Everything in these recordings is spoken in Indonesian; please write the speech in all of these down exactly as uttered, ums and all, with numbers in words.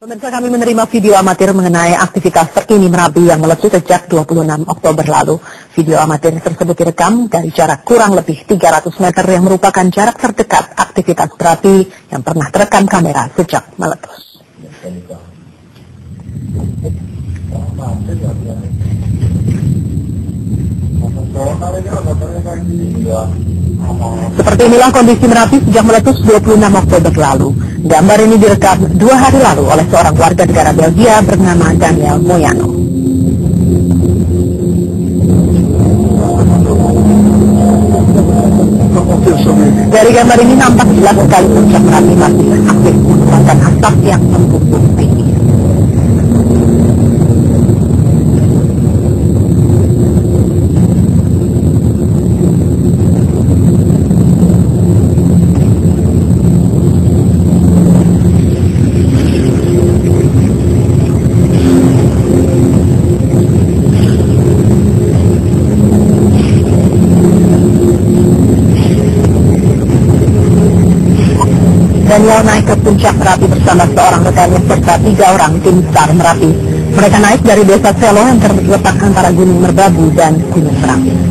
Pemirsa, kami menerima video amatir mengenai aktivitas terkini Merapi yang meletus sejak dua puluh enam Oktober lalu. Video amatir tersebut direkam dari jarak kurang lebih tiga ratus meter yang merupakan jarak terdekat aktivitas Merapi yang pernah terekam kamera sejak meletus. Seperti inilah kondisi Merapi sejak meletus dua puluh enam Oktober lalu. Gambar ini direkam dua hari lalu oleh seorang warga negara Belgia bernama Daniel Moyano. Dari gambar ini nampak jelas sekali puncak Merapi masih aktif mengeluarkan asap yang membumbung tinggi. Daniel naik ke puncak Merapi bersama seorang rekannya serta tiga orang tim SAR Merapi. Mereka naik dari desa Seloh yang terletak antara Gunung Merbabu dan Gunung Merapi.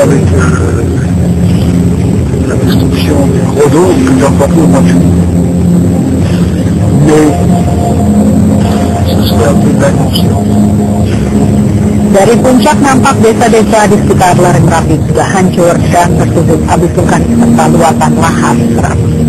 Avec euh, la destruction des gros d'eau, plusieurs fois plus au mois de juillet. Mais ce serait un peu d'inconscient. Dari puncak nampak desa-desa di sekitar lereng Merapi sudah hancur dan tertutup habis lukan serta luapan lahar Merapi.